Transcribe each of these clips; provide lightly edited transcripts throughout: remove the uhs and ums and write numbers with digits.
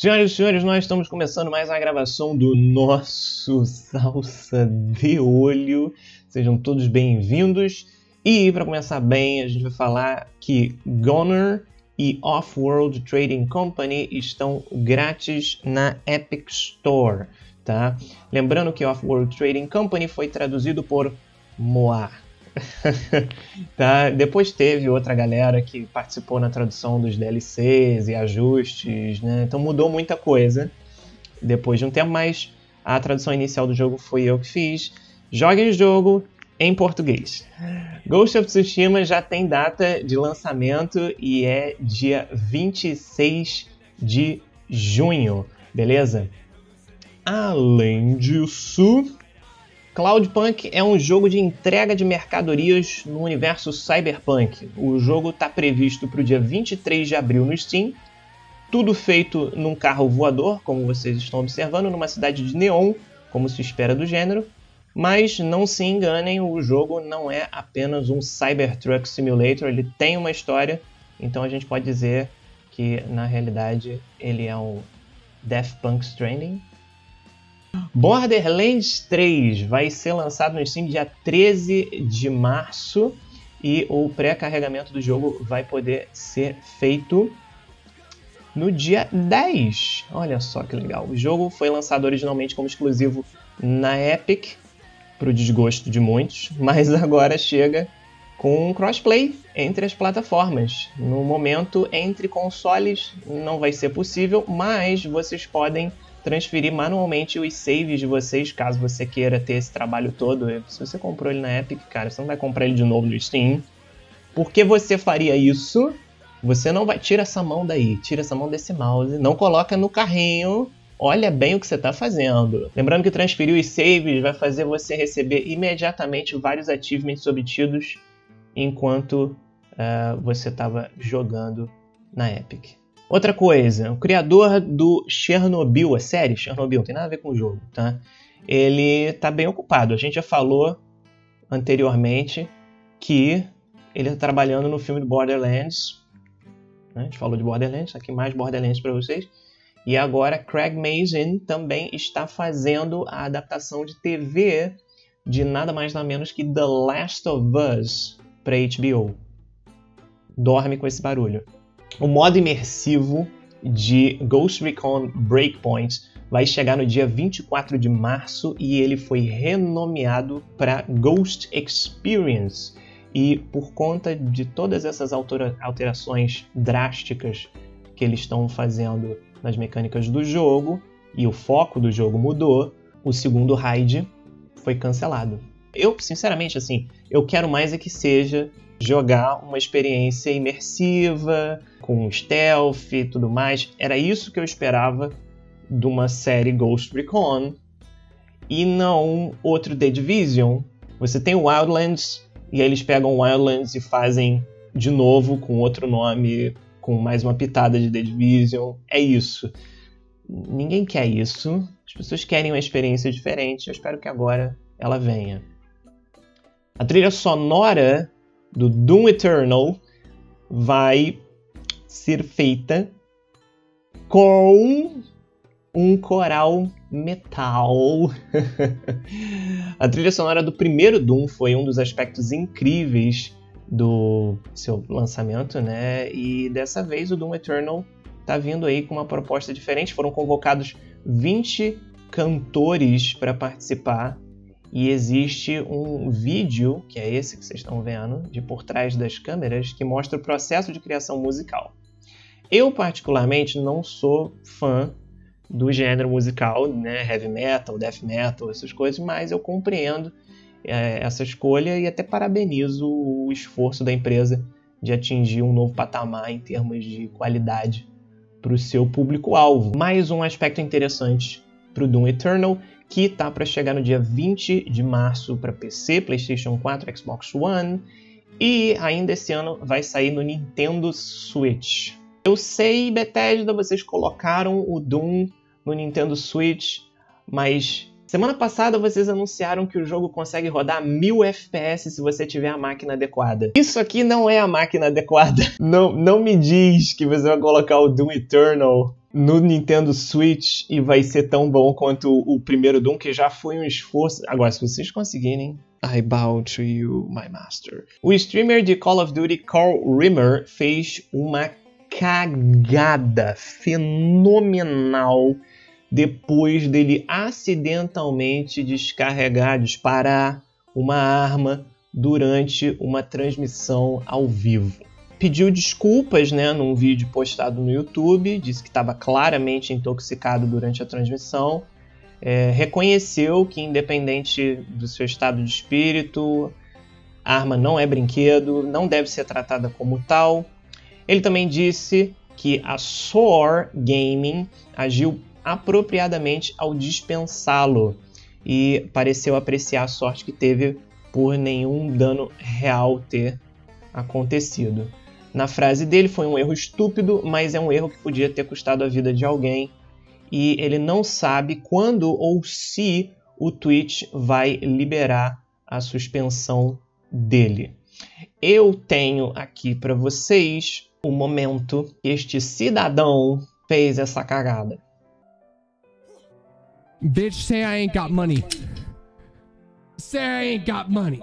Senhoras e senhores, nós estamos começando mais a gravação do nosso Salsa de Olho. Sejam todos bem-vindos. E para começar bem, a gente vai falar que Gonner e Off-World Trading Company estão grátis na Epic Store, tá? Lembrando que Off-World Trading Company foi traduzido por Moar. Tá? Depois teve outra galera que participou na tradução dos DLCs e ajustes, né? Então mudou muita coisa depois de um tempo, mas a tradução inicial do jogo foi eu que fiz. Joguem o jogo em português. Ghost of Tsushima já tem data de lançamento e é dia 26 de junho, beleza? Além disso, Cloudpunk é um jogo de entrega de mercadorias no universo Cyberpunk. O jogo está previsto para o dia 23 de abril no Steam. Tudo feito num carro voador, como vocês estão observando, numa cidade de neon, como se espera do gênero. Mas não se enganem, o jogo não é apenas um Cybertruck Simulator, ele tem uma história. Então a gente pode dizer que, na realidade, ele é um Death Punk Stranding. Borderlands 3 vai ser lançado no Steam dia 13 de março e o pré-carregamento do jogo vai poder ser feito no dia 10. Olha só que legal. O jogo foi lançado originalmente como exclusivo na Epic, para o desgosto de muitos, mas agora chega com crossplay entre as plataformas. No momento, entre consoles não vai ser possível, mas vocês podem transferir manualmente os saves de vocês, caso você queira ter esse trabalho todo. Se você comprou ele na Epic, cara, você não vai comprar ele de novo no Steam. Por que você faria isso? Você não vai... Tira essa mão daí, tira essa mão desse mouse, não coloca no carrinho. Olha bem o que você está fazendo. Lembrando que transferir os saves vai fazer você receber imediatamente vários achievements obtidos enquanto você estava jogando na Epic. Outra coisa, o criador do Chernobyl, a série Chernobyl, não tem nada a ver com o jogo, tá? Ele tá bem ocupado. A gente já falou anteriormente que ele tá trabalhando no filme do Borderlands, né? A gente falou de Borderlands, aqui mais Borderlands para vocês. E agora Craig Mazin também está fazendo a adaptação de TV de nada mais nada menos que The Last of Us para HBO. Dorme com esse barulho. O modo imersivo de Ghost Recon Breakpoint vai chegar no dia 24 de março e ele foi renomeado para Ghost Experience. E por conta de todas essas alterações drásticas que eles estão fazendo nas mecânicas do jogo e o foco do jogo mudou, o segundo raid foi cancelado. Eu, sinceramente, assim, eu quero mais é que seja jogar uma experiência imersiva, com stealth e tudo mais. Era isso que eu esperava de uma série Ghost Recon e não outro The Division. Você tem o Wildlands e aí eles pegam o Wildlands e fazem de novo com outro nome, com mais uma pitada de The Division. É isso. Ninguém quer isso. As pessoas querem uma experiência diferente. Eu espero que agora ela venha. A trilha sonora do Doom Eternal vai ser feita com um coral metal. A trilha sonora do primeiro Doom foi um dos aspectos incríveis do seu lançamento, né? E dessa vez o Doom Eternal tá vindo aí com uma proposta diferente. Foram convocados 20 cantores para participar. E existe um vídeo, que é esse que vocês estão vendo, de por trás das câmeras, que mostra o processo de criação musical. Eu, particularmente, não sou fã do gênero musical, né? Heavy metal, death metal, essas coisas, mas eu compreendo essa escolha e até parabenizo o esforço da empresa de atingir um novo patamar em termos de qualidade para o seu público-alvo. Mais um aspecto interessante para o Doom Eternal, que tá para chegar no dia 20 de março para PC, PlayStation 4, Xbox One e ainda esse ano vai sair no Nintendo Switch. Eu sei, Bethesda, vocês colocaram o Doom no Nintendo Switch, mas semana passada vocês anunciaram que o jogo consegue rodar 1000 FPS se você tiver a máquina adequada. Isso aqui não é a máquina adequada. Não me diz que você vai colocar o Doom Eternal no Nintendo Switch e vai ser tão bom quanto o primeiro Doom, que já foi um esforço. Agora, se vocês conseguirem... I bow to you, my master. O streamer de Call of Duty, Carl Riemer, fez uma cagada fenomenal depois dele acidentalmente descarregar, disparar uma arma durante uma transmissão ao vivo. Pediu desculpas, né, num vídeo postado no YouTube, disse que estava claramente intoxicado durante a transmissão. Reconheceu que, independente do seu estado de espírito, a arma não é brinquedo, não deve ser tratada como tal. Ele também disse que a Soar Gaming agiu apropriadamente ao dispensá-lo e pareceu apreciar a sorte que teve por nenhum dano real ter acontecido. Na frase dele, foi um erro estúpido, mas é um erro que podia ter custado a vida de alguém. E ele não sabe quando ou se o Twitch vai liberar a suspensão dele. Eu tenho aqui para vocês o momento que este cidadão fez essa cagada. Bitch, say I ain't got money. Say I ain't got money.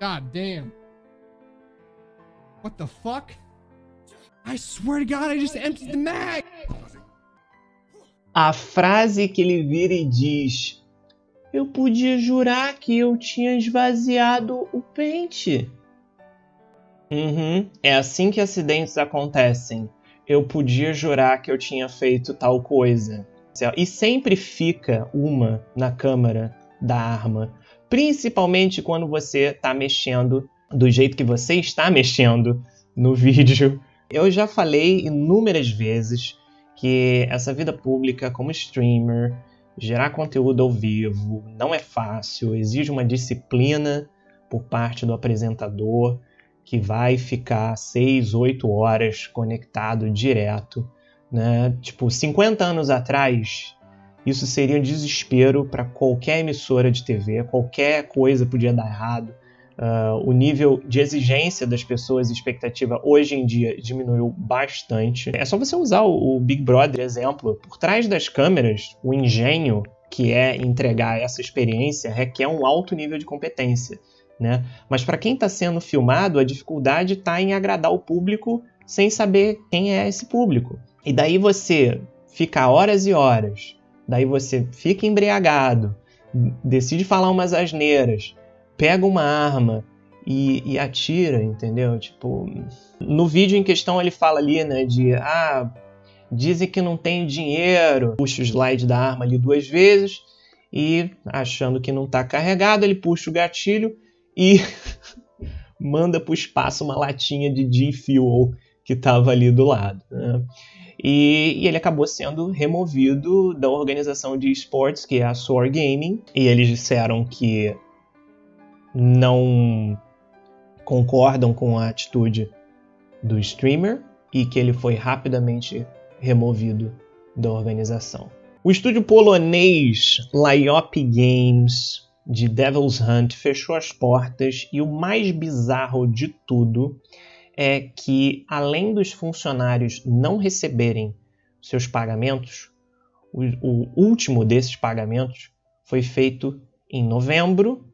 God damn. What the fuck? I swear to God, I just emptied the mag! A frase que ele vira e diz: eu podia jurar que eu tinha esvaziado o pente. É assim que acidentes acontecem. Eu podia jurar que eu tinha feito tal coisa. E sempre fica uma na câmera da arma. Principalmente quando você tá mexendo do jeito que você está mexendo no vídeo. Eu já falei inúmeras vezes que essa vida pública como streamer, gerar conteúdo ao vivo, não é fácil, exige uma disciplina por parte do apresentador, que vai ficar 6, 8 horas conectado direto, né? Tipo, 50 anos atrás, isso seria um desespero para qualquer emissora de TV, qualquer coisa podia dar errado. O nível de exigência das pessoas e expectativa hoje em dia diminuiu bastante. É só você usar o Big Brother, exemplo. Por trás das câmeras, o engenho que é entregar essa experiência requer um alto nível de competência, né? Mas para quem está sendo filmado, a dificuldade está em agradar o público sem saber quem é esse público. E daí você fica horas e horas, daí você fica embriagado, decide falar umas asneiras, pega uma arma e atira, entendeu? Tipo, no vídeo em questão ele fala ali, né, de dizem que não tem dinheiro, puxa o slide da arma ali duas vezes e, achando que não tá carregado, ele puxa o gatilho e manda pro espaço uma latinha de G-Fuel que tava ali do lado, né? E ele acabou sendo removido da organização de esportes, que é a Soar Gaming, e eles disseram que não concordam com a atitude do streamer e que ele foi rapidamente removido da organização. O estúdio polonês Liop Games, de Devil's Hunt, fechou as portas, e o mais bizarro de tudo é que, além dos funcionários não receberem seus pagamentos, o último desses pagamentos foi feito em novembro,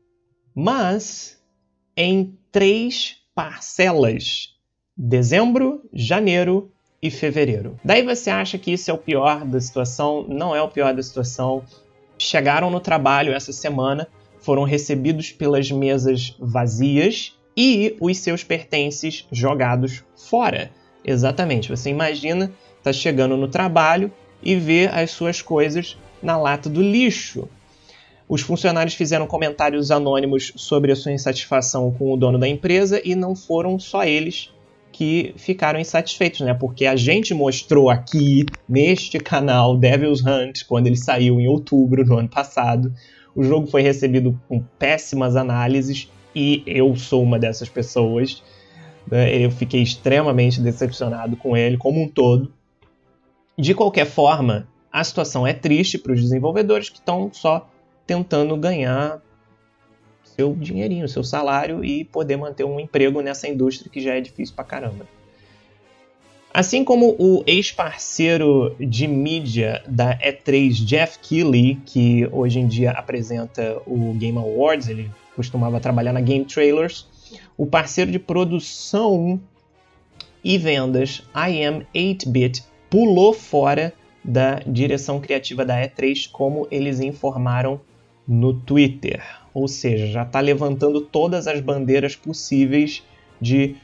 mas em 3 parcelas, dezembro, janeiro e fevereiro. Daí você acha que isso é o pior da situação? Não é o pior da situação. Chegaram no trabalho essa semana, foram recebidos pelas mesas vazias e os seus pertences jogados fora. Exatamente, você imagina, tá chegando no trabalho e vê as suas coisas na lata do lixo. Os funcionários fizeram comentários anônimos sobre a sua insatisfação com o dono da empresa, e não foram só eles que ficaram insatisfeitos, né? Porque a gente mostrou aqui, neste canal, Devil's Hunt, quando ele saiu em outubro do ano passado. O jogo foi recebido com péssimas análises, e eu sou uma dessas pessoas. Eu fiquei extremamente decepcionado com ele, como um todo. De qualquer forma, a situação é triste para os desenvolvedores, que estão só tentando ganhar seu dinheirinho, seu salário e poder manter um emprego nessa indústria que já é difícil pra caramba. Assim como o ex-parceiro de mídia da E3, Jeff Keighley, que hoje em dia apresenta o Game Awards, ele costumava trabalhar na Game Trailers, o parceiro de produção e vendas IM8Bit pulou fora da direção criativa da E3, como eles informaram no Twitter. Ou seja, já está levantando todas as bandeiras possíveis de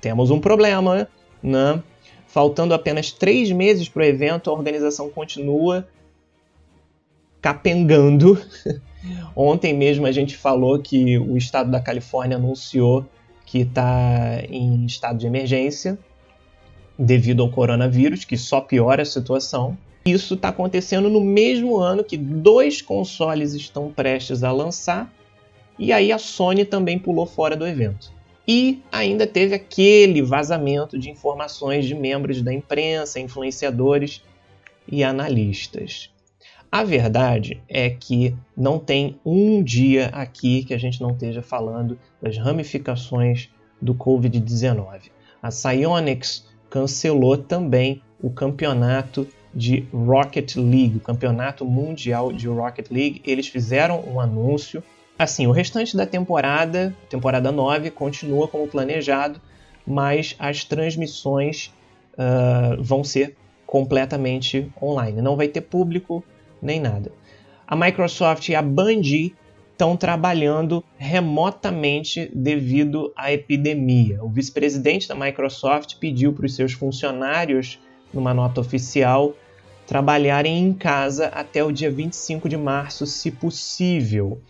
temos um problema, né? Faltando apenas 3 meses para o evento, a organização continua capengando. Ontem mesmo a gente falou que o estado da Califórnia anunciou que está em estado de emergência devido ao coronavírus, que só piora a situação. Isso está acontecendo no mesmo ano que 2 consoles estão prestes a lançar, e aí a Sony também pulou fora do evento. E ainda teve aquele vazamento de informações de membros da imprensa, influenciadores e analistas. A verdade é que não tem um dia aqui que a gente não esteja falando das ramificações do Covid-19. A Psyonix cancelou também o campeonato de Rocket League, o campeonato mundial de Rocket League. Eles fizeram um anúncio. Assim, o restante da temporada, temporada 9, continua como planejado, mas as transmissões vão ser completamente online. Não vai ter público nem nada. A Microsoft e a Bungie estão trabalhando remotamente devido à epidemia. O vice-presidente da Microsoft pediu para os seus funcionários, numa nota oficial, trabalharem em casa até o dia 25 de março, se possível.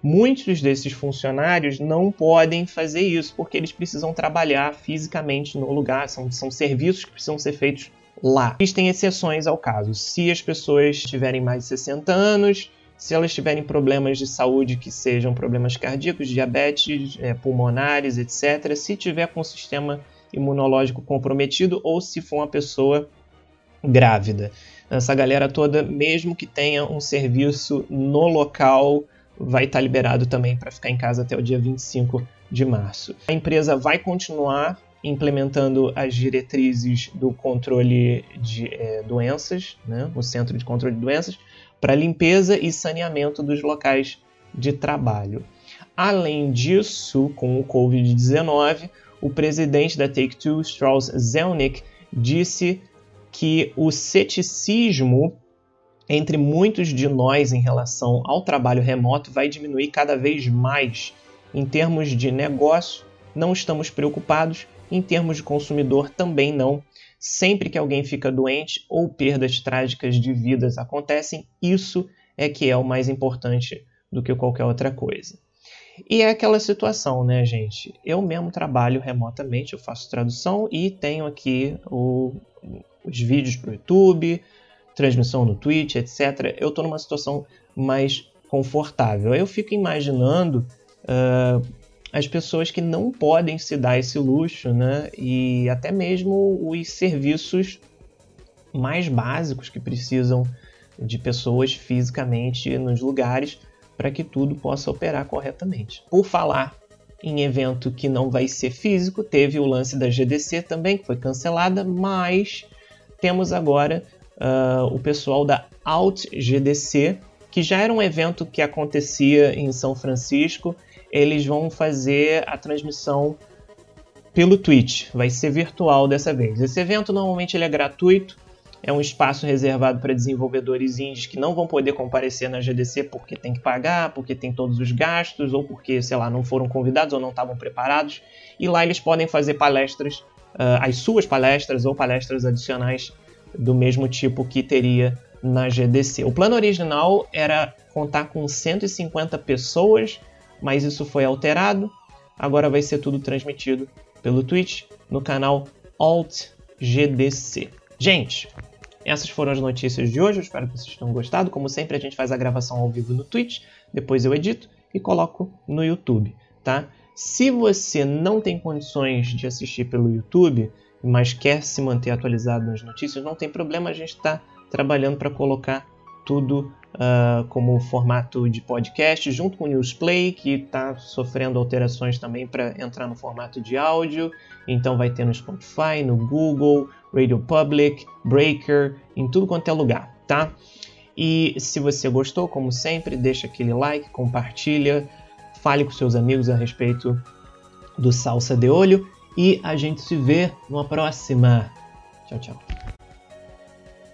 Muitos desses funcionários não podem fazer isso, porque eles precisam trabalhar fisicamente no lugar, são serviços que precisam ser feitos lá. Existem exceções ao caso, se as pessoas tiverem mais de 60 anos, se elas tiverem problemas de saúde que sejam problemas cardíacos, diabetes, pulmonares, etc., se tiver com o sistema imunológico comprometido ou se for uma pessoa grávida. Essa galera toda, mesmo que tenha um serviço no local, vai estar liberado também para ficar em casa até o dia 25 de março. A empresa vai continuar implementando as diretrizes do controle de doenças, né? O Centro de Controle de Doenças, para limpeza e saneamento dos locais de trabalho. Além disso, com o Covid-19, o presidente da Take-Two, Strauss Zelnick, disse que o ceticismo entre muitos de nós em relação ao trabalho remoto vai diminuir cada vez mais. Em termos de negócio, não estamos preocupados. Em termos de consumidor, também não. Sempre que alguém fica doente ou perdas trágicas de vidas acontecem, isso é que é o mais importante do que qualquer outra coisa. E é aquela situação, né, gente? Eu mesmo trabalho remotamente, eu faço tradução e tenho aqui os vídeos para o YouTube, transmissão no Twitch, etc. Eu estou numa situação mais confortável. Eu fico imaginando as pessoas que não podem se dar esse luxo, né? E até mesmo os serviços mais básicos que precisam de pessoas fisicamente nos lugares para que tudo possa operar corretamente. Por falar em evento que não vai ser físico, teve o lance da GDC também, que foi cancelada, mas temos agora o pessoal da AltGDC, que já era um evento que acontecia em São Francisco. Eles vão fazer a transmissão pelo Twitch, vai ser virtual dessa vez. Esse evento normalmente ele é gratuito, é um espaço reservado para desenvolvedores indies que não vão poder comparecer na GDC porque tem que pagar, porque tem todos os gastos, ou porque, sei lá, não foram convidados ou não estavam preparados. E lá eles podem fazer palestras, as suas palestras ou palestras adicionais do mesmo tipo que teria na GDC. O plano original era contar com 150 pessoas, mas isso foi alterado. Agora vai ser tudo transmitido pelo Twitch no canal AltGDC. Gente, essas foram as notícias de hoje. Eu espero que vocês tenham gostado. Como sempre, a gente faz a gravação ao vivo no Twitch. Depois eu edito e coloco no YouTube, tá? Se você não tem condições de assistir pelo YouTube, mas quer se manter atualizado nas notícias, não tem problema. A gente está trabalhando para colocar tudo como formato de podcast, junto com o Newsplay, que está sofrendo alterações também para entrar no formato de áudio. Então vai ter no Spotify, no Google, Radio Public, Breaker, em tudo quanto é lugar, tá? E se você gostou, como sempre, deixa aquele like, compartilha, fale com seus amigos a respeito do Salsa de Olho, e a gente se vê numa próxima. Tchau, tchau.